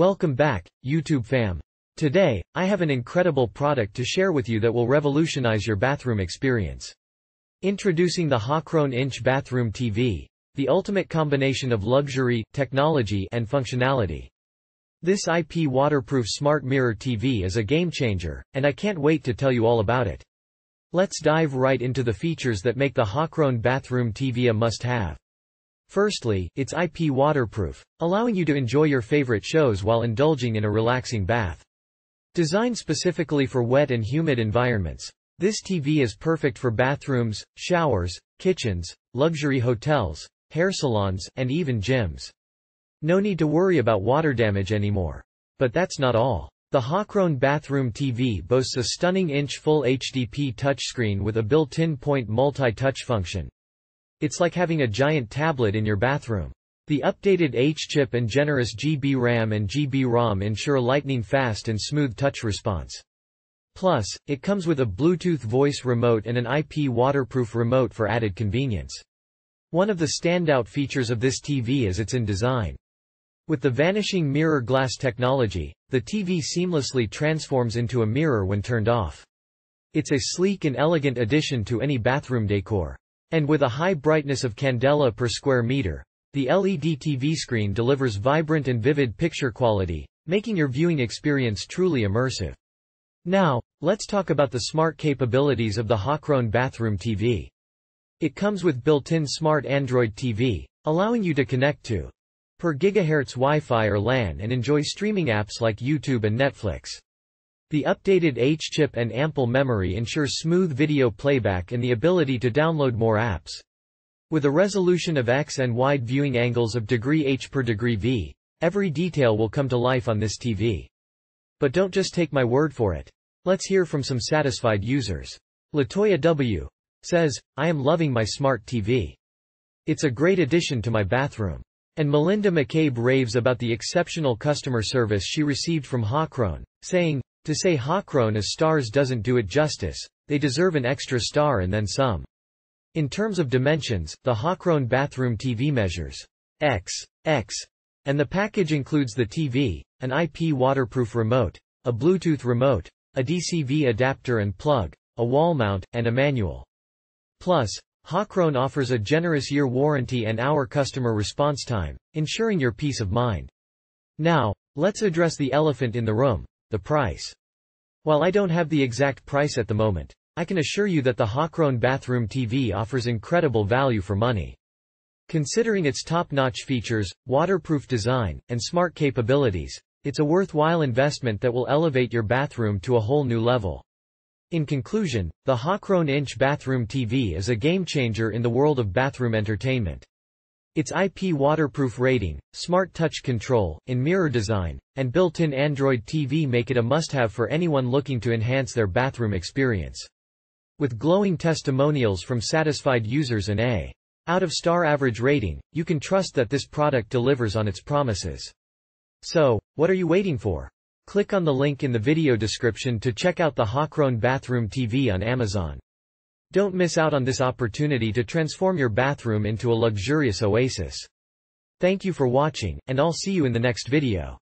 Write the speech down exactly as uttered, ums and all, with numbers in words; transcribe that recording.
Welcome back, YouTube fam. Today, I have an incredible product to share with you that will revolutionize your bathroom experience. Introducing the Haocrown Inch Bathroom T V, the ultimate combination of luxury, technology, and functionality. This I P waterproof smart mirror T V is a game changer, and I can't wait to tell you all about it. Let's dive right into the features that make the Haocrown Bathroom T V a must-have. Firstly, it's I P waterproof, allowing you to enjoy your favorite shows while indulging in a relaxing bath. Designed specifically for wet and humid environments, this T V is perfect for bathrooms, showers, kitchens, luxury hotels, hair salons, and even gyms. No need to worry about water damage anymore. But that's not all. The Haocrown Bathroom T V boasts a stunning inch full H D P touchscreen with a built-in point multi-touch function. It's like having a giant tablet in your bathroom. The updated H two chip and generous G B RAM and G B ROM ensure lightning-fast and smooth touch response. Plus, it comes with a Bluetooth voice remote and an I P waterproof remote for added convenience. One of the standout features of this T V is its in-design. With the vanishing mirror glass technology, the T V seamlessly transforms into a mirror when turned off. It's a sleek and elegant addition to any bathroom decor. And with a high brightness of candela per square meter, the L E D T V screen delivers vibrant and vivid picture quality, making your viewing experience truly immersive. Now, let's talk about the smart capabilities of the Haocrown Bathroom T V. It comes with built-in smart Android T V, allowing you to connect to per gigahertz Wi-Fi or LAN and enjoy streaming apps like YouTube and Netflix. The updated H two chip and ample memory ensure smooth video playback and the ability to download more apps. With a resolution of X and wide viewing angles of degree H per degree V, every detail will come to life on this T V. But don't just take my word for it. Let's hear from some satisfied users. Latoya W. says, "I am loving my smart T V. It's a great addition to my bathroom." And Melinda McCabe raves about the exceptional customer service she received from Haocrown, saying, "To say Haocrown is stars doesn't do it justice, they deserve an extra star and then some." In terms of dimensions, the Haocrown Bathroom T V measures by by, and the package includes the T V, an I P waterproof remote, a Bluetooth remote, a D C V adapter and plug, a wall mount, and a manual. Plus, Haocrown offers a generous year warranty and hour customer response time, ensuring your peace of mind. Now, let's address the elephant in the room. The price. While I don't have the exact price at the moment, I can assure you that the Haocrown Bathroom T V offers incredible value for money. Considering its top-notch features, waterproof design, and smart capabilities, it's a worthwhile investment that will elevate your bathroom to a whole new level. In conclusion, the Haocrown Inch Bathroom T V is a game-changer in the world of bathroom entertainment. Its I P waterproof rating, smart touch control, in-mirror design, and built-in Android T V make it a must-have for anyone looking to enhance their bathroom experience. With glowing testimonials from satisfied users and a out-of-star average rating, you can trust that this product delivers on its promises. So, what are you waiting for? Click on the link in the video description to check out the Haocrown Bathroom T V on Amazon. Don't miss out on this opportunity to transform your bathroom into a luxurious oasis. Thank you for watching, and I'll see you in the next video.